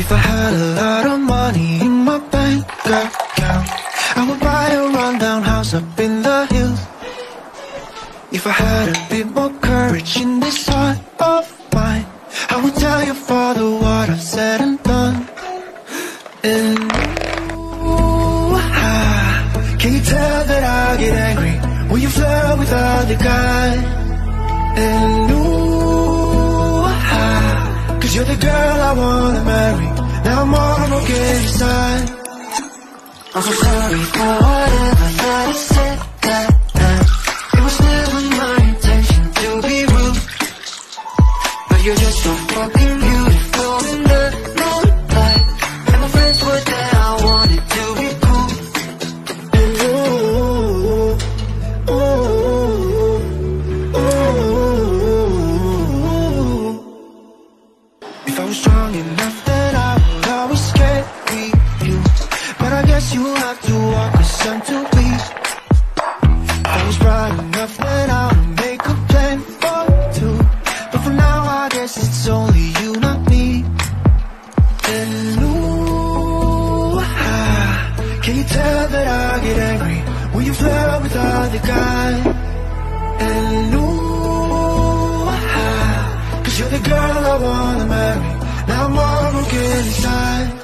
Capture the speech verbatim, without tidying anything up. If I had a lot of money in my bank account, I would buy a rundown house up in the hills. If I had a bit more courage in this heart of mine, I would tell your father what I've said and done. And ooh, ah, can you tell that I get angry when you flirt with other guys? And ooh, ah, cause you're the girl I wanna marry. Now I'm all on the gay side. I'm so sorry for whatever that I said that night. It was never my intention to be rude, but you're just so fucking beautiful in the moonlight, and my friends were there. I wanted to be cool. And ooh, ooh, ooh, ooh. If I was strong enough, then I would always skate with you, but I guess you have to walk with some to be. If I was bright enough, then I would make a plan for two, but for now I guess it's only you, not me. And ooh, ah, can you tell that I get angry when you flirt with other guys? And ooh, ah, cause you're the girl I wanna marry. Now I'm all broken inside.